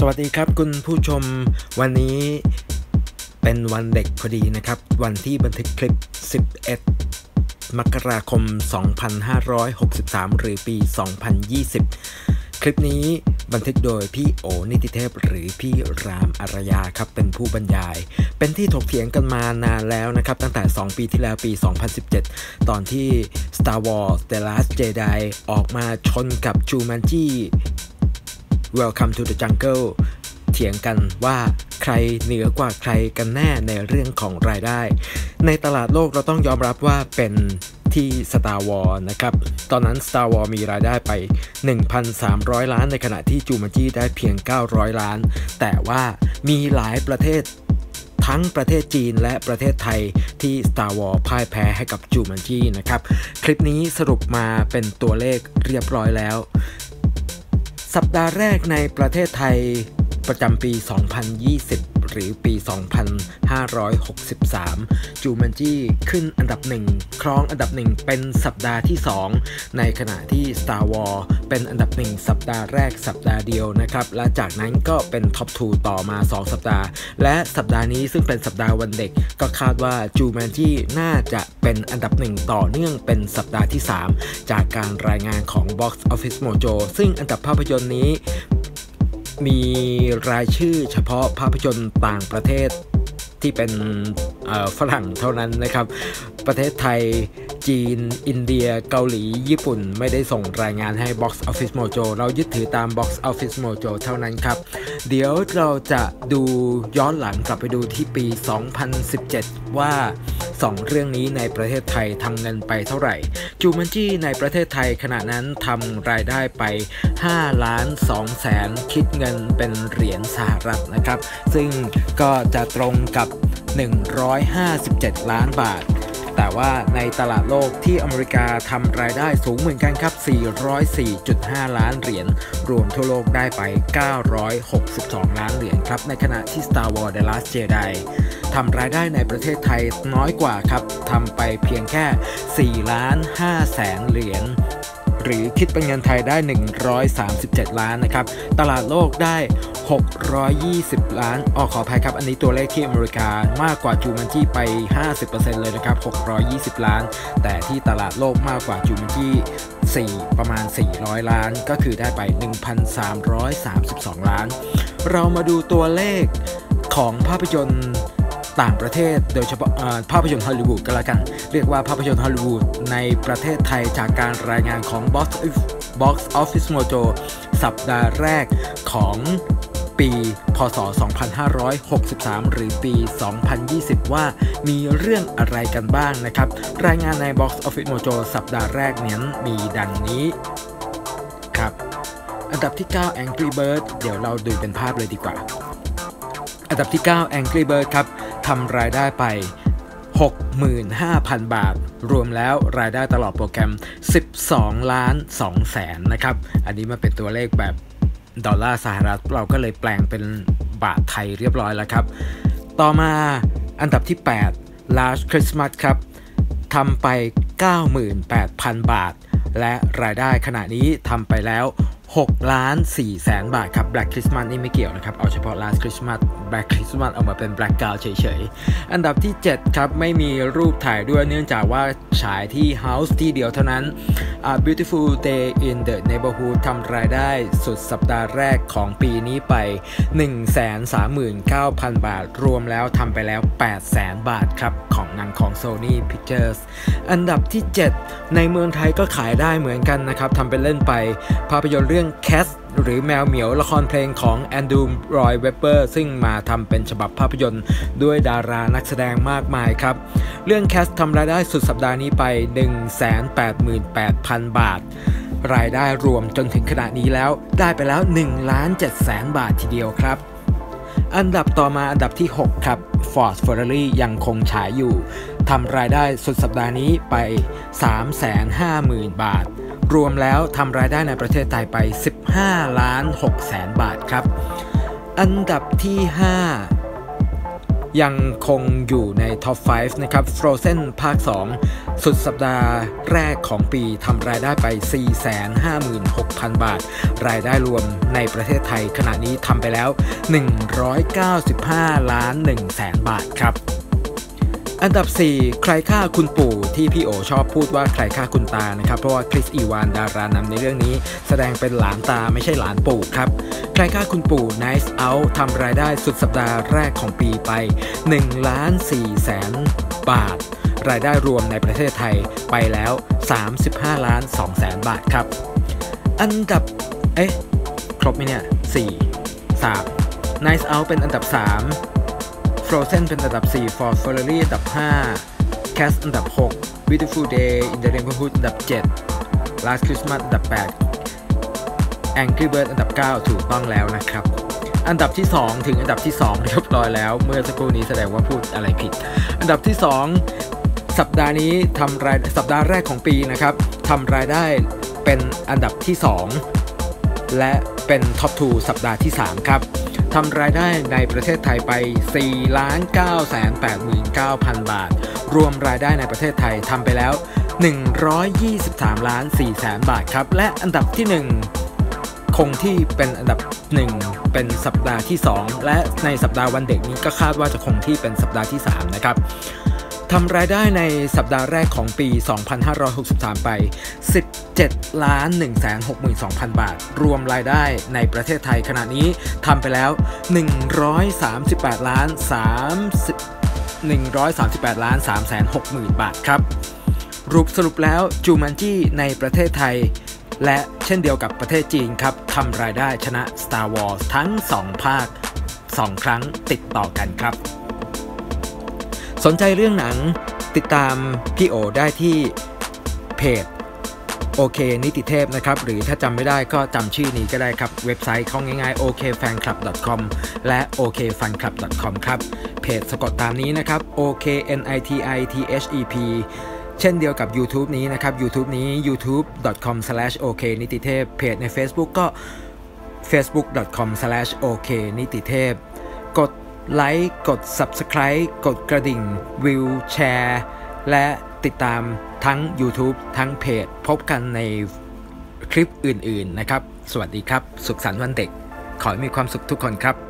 สวัสดีครับคุณผู้ชมวันนี้เป็นวันเด็กพอดีนะครับวันที่บันทึกคลิป11 มกราคม 2563 หรือปี 2020 คลิปนี้บันทึกโดยพี่โอนิติเทพหรือพี่รามอารยาครับเป็นผู้บรรยายเป็นที่ถกเถียงกันมานานแล้วนะครับตั้งแต่2ปีที่แล้วปี2017ตอนที่ Star Wars The Last Jedi ออกมาชนกับ Jumanji Welcome to the Jungle เถียงกันว่าใครเหนือกว่าใครกันแน่ในเรื่องของรายได้ในตลาดโลกเราต้องยอมรับว่าเป็นที่ Star Wars นะครับตอนนั้น Star Wars มีรายได้ไป 1,300 ล้านในขณะที่ Jumanji ได้เพียง 900 ล้านแต่ว่ามีหลายประเทศทั้งประเทศจีนและประเทศไทยที่ Star Wars พ่ายแพ้ให้กับ Jumanji นะครับคลิปนี้สรุปมาเป็นตัวเลขเรียบร้อยแล้วสัปดาห์แรกในประเทศไทยประจำปี 2020 หรือปี 2563 จูมันจี้ขึ้นอันดับ1ครองอันดับ1เป็นสัปดาห์ที่2ในขณะที่ Star Wars เป็นอันดับ1สัปดาห์แรกสัปดาห์เดียวนะครับและจากนั้นก็เป็นท็อป2ต่อมา2สัปดาห์และสัปดาห์นี้ซึ่งเป็นสัปดาห์วันเด็กก็คาดว่าจูมันจี้น่าจะเป็นอันดับ1ต่อเนื่องเป็นสัปดาห์ที่3จากการรายงานของ Box Office Mojo ซึ่งอันดับภาพยนตร์นี้มีรายชื่อเฉพาะภาพยนตร์ต่างประเทศที่เป็นฝรั่งเท่านั้นนะครับประเทศไทยจีนอินเดียเกาหลีญี่ปุ่นไม่ได้ส่งรายงานให้ Box Office Mojo เรายึดถือตาม Box Office Mojo เท่านั้นครับเดี๋ยวเราจะดูย้อนหลังกลับไปดูที่ปี 2017 ว่า2เรื่องนี้ในประเทศไทยทำเงินไปเท่าไหร่จูมันจี้ในประเทศไทยขณะนั้นทำรายได้ไป5,200,000คิดเงินเป็นเหรียญสหรัฐนะครับซึ่งก็จะตรงกับ157ล้านบาทแต่ว่าในตลาดโลกที่อเมริกาทำรายได้สูงเหมือนกันครับ 404.5 ล้านเหรียญรวมทั่วโลกได้ไป 962 ล้านเหรียญครับในขณะที่ Star Wars The Last Jedi ทำรายได้ในประเทศไทยน้อยกว่าครับทำไปเพียงแค่ 4,500,000 เหรียญหรือคิดเป็นเงินไทยได้137ล้านนะครับตลาดโลกได้620ล้านขออภัยครับอันนี้ตัวเลขที่อเมริกามากกว่าจูมันจี้ไป 50% เลยนะครับ620ล้านแต่ที่ตลาดโลกมากกว่าจูมันจี้ประมาณ400ล้านก็คือได้ไป 1,332 ล้านเรามาดูตัวเลขของภาพยนตร์ต่างประเทศโดยเฉพาะภาพยนตร์ฮอลลีวูดก็แล้วกันเรียกว่าภาพยนตร์ฮอลลีวูดในประเทศไทยจากการรายงานของ Box Office Mojo สัปดาห์แรกของปีพ.ศ. 2563 หรือปี 2020 ว่ามีเรื่องอะไรกันบ้างนะครับรายงานใน Box Office Mojo สัปดาห์แรกนั้นมีดังนี้ครับอันดับที่ 9 Angry Birds เดี๋ยวเราดูเป็นภาพเลยดีกว่าอันดับที่ 9 Angry Birds ครับทำรายได้ไป 65,000 บาทรวมแล้วรายได้ตลอดโปรแกรม 12,200,000 นะครับอันนี้มาเป็นตัวเลขแบบดอลลาร์สหรัฐเราก็เลยแปลงเป็นบาทไทยเรียบร้อยแล้วครับต่อมาอันดับที่ 8 Last Christmas ครับทำไป 98,000 บาทและรายได้ขณะนี้ทำไปแล้ว6,400,000 บาทครับ Black Christmas นี่ไม่เกี่ยวนะครับเอาเฉพาะ Last Christmas Black Christmas เอามาเป็น Black Girl เฉยๆอันดับที่ 7 ครับไม่มีรูปถ่ายด้วยเนื่องจากว่าฉายที่ House ที่เดียวเท่านั้น A Beautiful Day in the Neighborhood ทำรายได้สุดสัปดาห์แรกของปีนี้ไป 139,000 บาทรวมแล้วทำไปแล้ว 800,000 บาทครับของหนังของ Sony Pictures อันดับที่ 7 ในเมืองไทยก็ขายได้เหมือนกันนะครับทำเป็นเล่นไปภาพยนตร์เรื่อง Cats หรือแมวเหมียวละครเพลงของ Andrew Roy Webber ซึ่งมาทำเป็นฉบับภาพยนตร์ด้วยดารานักแสดงมากมายครับเรื่อง Cats ทำรายได้สุดสัปดาห์นี้ไป 188,000 บาทรายได้รวมจนถึงขณะนี้แล้วได้ไปแล้ว 1,700,000 บาททีเดียวครับอันดับต่อมาอันดับที่ 6 ครับ Forsforally ยังคงฉายอยู่ทำรายได้สุดสัปดาห์นี้ไป 350,000 บาทรวมแล้วทำรายได้ในประเทศไทยไป 15,600,000 บาทครับอันดับที่ 5 ยังคงอยู่ในท็อป 5 นะครับ Frozen ภาค 2 สุดสัปดาห์แรกของปีทำรายได้ไป 456,000 บาทรายได้รวมในประเทศไทยขณะนี้ทำไปแล้ว 195,100,000 บาทครับอันดับ 4 ใครฆ่าคุณปู่ที่พี่โอชอบพูดว่าใครฆ่าคุณตานะครับเพราะว่าคริสอีวานดารานำในเรื่องนี้แสดงเป็นหลานตาไม่ใช่หลานปู่ครับใครฆ่าคุณปู่ Nice Out ทำรายได้สุดสัปดาห์แรกของปีไป 1,400,000 บาทรายได้รวมในประเทศไทยไปแล้ว 35,200,000 บาทครับอันดับครบไหมเนี่ย 4 3 Nice Out เป็นอันดับ 3Frozen เป็นอันดับ 4 Forsforally อันดับ 5 Cats อันดับ 6 Beautiful Day in the Neighborhood อันดับ 7 Last Christmas อันดับ 8 Angry Birds อันดับ 9 ถูกต้องแล้วนะครับอันดับที่ 2 ถึงอันดับที่ 2 เรียบร้อยแล้วเมื่อสักครู่นี้แสดงว่าพูดอะไรผิดอันดับที่ 2 สัปดาห์นี้ทำรายสัปดาห์แรกของปีนะครับทำรายได้เป็นอันดับที่ 2 และเป็นท็อป 2 สัปดาห์ที่ 3 ครับทำรายได้ในประเทศไทยไป 4,989,000 บาทรวมรายได้ในประเทศไทยทำไปแล้ว 123,400,000 บาทครับและอันดับที่ 1 คงที่เป็นอันดับ 1 เป็นสัปดาห์ที่ 2 และในสัปดาห์วันเด็กนี้ก็คาดว่าจะคงที่เป็นสัปดาห์ที่ 3 นะครับทำรายได้ในสัปดาห์แรกของปี 2563 ไป 17,162,000 บาทรวมรายได้ในประเทศไทยขณะนี้ทำไปแล้ว 138,360,000 บาทครับสรุปแล้วจูมันจี้ในประเทศไทยและเช่นเดียวกับประเทศจีนครับทำรายได้ชนะ Star Wars ทั้ง 2 ภาค 2 ครั้งติดต่อกันครับสนใจเรื่องหนังติดตามพี่โอได้ที่เพจโอเคนิติเทพนะครับหรือถ้าจำไม่ได้ก็จำชื่อนี้ก็ได้ครับเว็บไซต์เขาง่ายๆ OKFanClub.com และ OKFanClub.com ครับเพจสะกดตามนี้นะครับ OKNITITHEP เช่นเดียวกับ YouTube นี้นะครับ YouTube นี้ youtube.com/oknititep เพจใน Facebook ก็ facebook.com/oknititep กดไลค์กด Subscribe กดกระดิ่งวิวแชร์และติดตามทั้ง YouTube ทั้งเพจพบกันในคลิปอื่นๆนะครับสวัสดีครับสุขสันต์วันเด็กขอให้มีความสุขทุกคนครับ